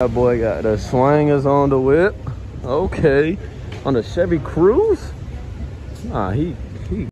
That boy got the Swangers on the whip. Okay. On the Chevy Cruze? Nah, he